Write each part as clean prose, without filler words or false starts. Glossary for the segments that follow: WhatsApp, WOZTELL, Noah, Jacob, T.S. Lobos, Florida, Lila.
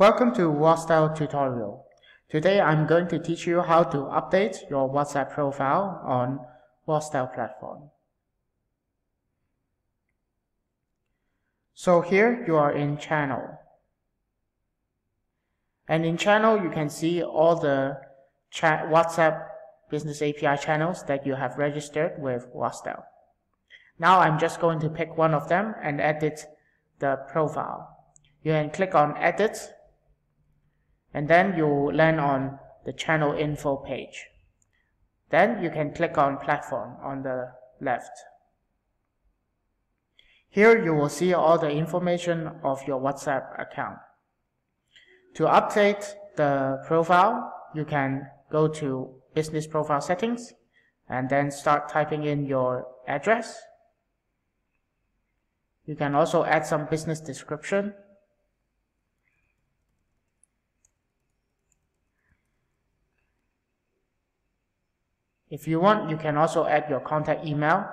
Welcome to WOZTELL tutorial. Today I'm going to teach you how to update your WhatsApp profile on WOZTELL platform. So here you are in channel. And in channel you can see all the WhatsApp business API channels that you have registered with WOZTELL. Now I'm just going to pick one of them and edit the profile. You can click on edit, and then you land on the channel info page. Then you can click on platform on the left. Here you will see all the information of your WhatsApp account. To update the profile, you can go to business profile settings and then start typing in your address. You can also add some business description. If you want, you can also add your contact email.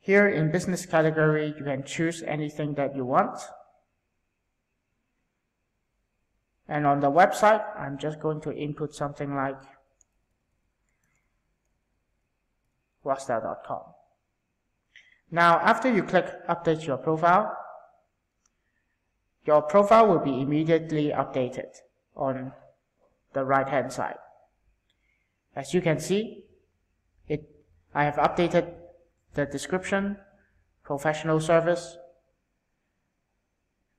Here in business category, you can choose anything that you want. And on the website, I'm just going to input something like WOZTELL.com. Now, after you click update your profile will be immediately updated on the right hand side. As you can see, I have updated the description, professional service,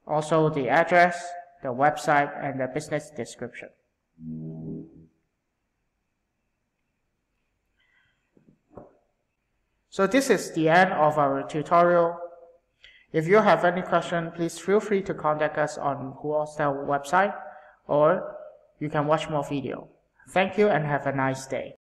also the address, the website, and the business description. So this is the end of our tutorial. If you have any question, please feel free to contact us on WOZTELL website, or you can watch more video. Thank you and have a nice day.